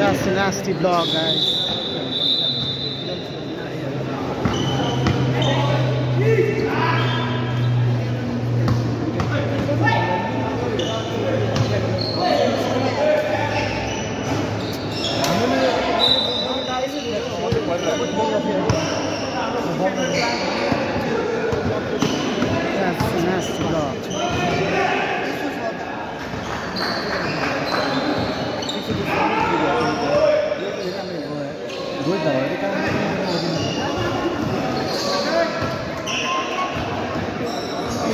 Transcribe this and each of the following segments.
That's a nasty dog, guys.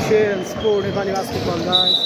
Share and score Nepali basketball, guys.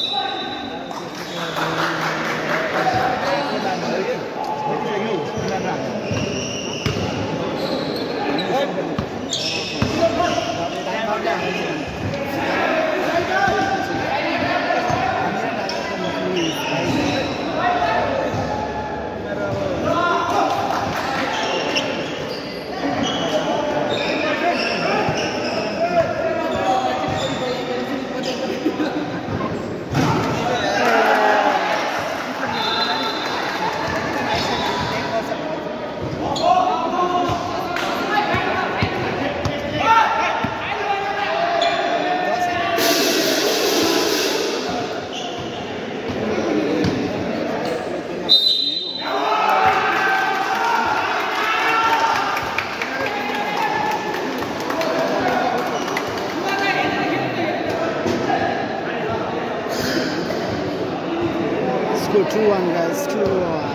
Go 2-1, guys, 2-1.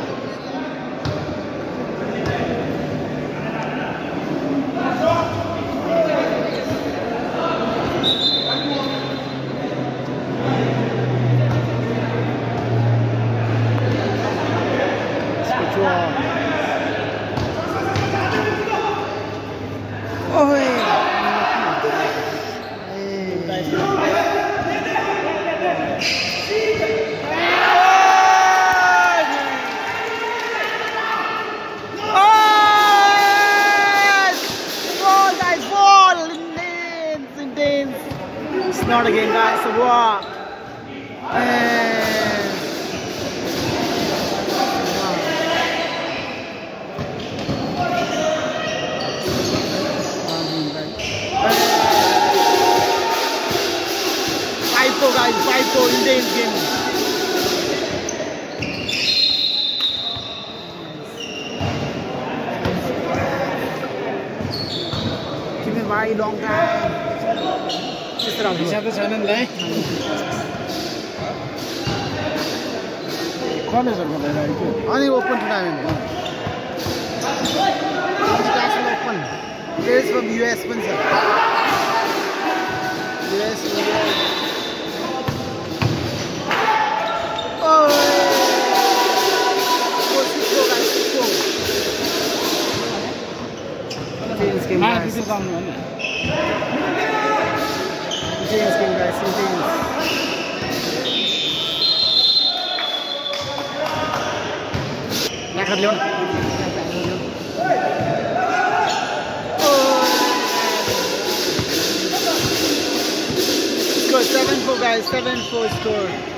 Not again, guys, so wow. Five-4, guys, 5-4 in this game. Give me my long time. Just around each other's hand and leg. Corners are good. Only open to diamond. Open. Players from US, Windsor. US. Oh! James game, guys, some James. Back up, Leon. Score 7-4, guys, 7-4 score.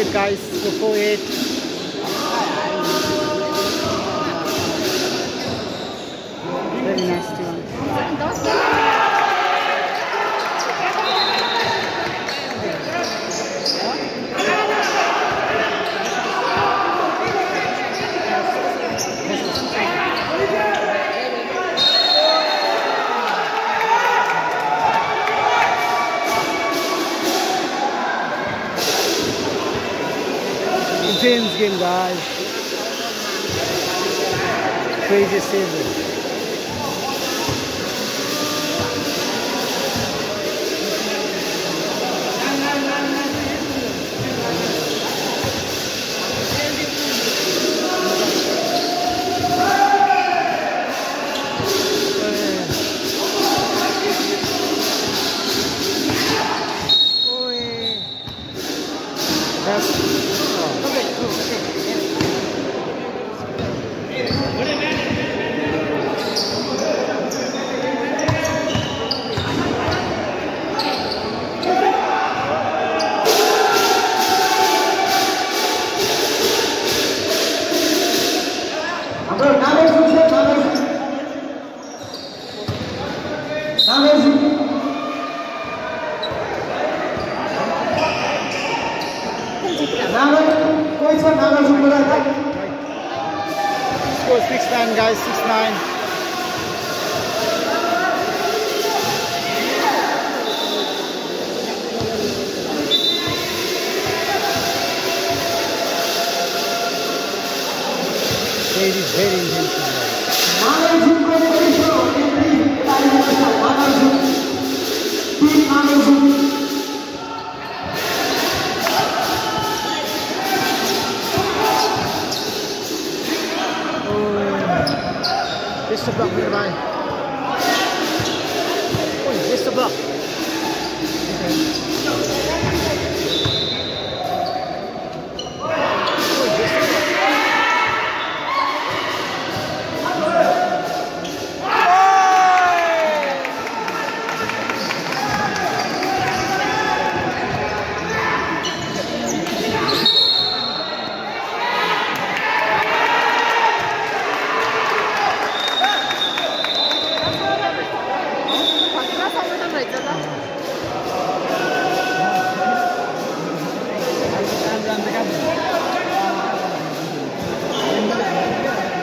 it, guys. Coco it. Very nasty James game, guys. Crazy season. Score 6-9, guys, 6-9. Very Mr. Block, never mind. Oh, Mr. Block.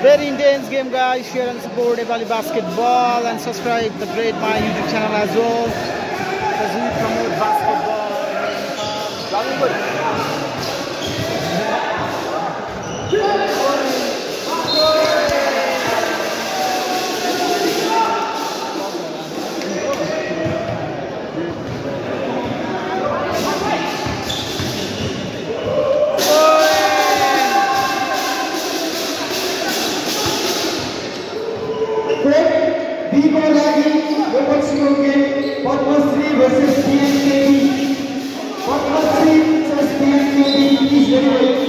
Very intense game, guys. Share and support Ebali basketball and subscribe the Great My YouTube channel as well, because we promote basketball. Versus PNKD. What was it? Says PNKD is very